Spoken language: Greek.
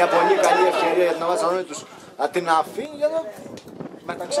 Μια πολύ καλή ευκαιρία για την ομάδα τους να την αφήνει για να μεταξύ.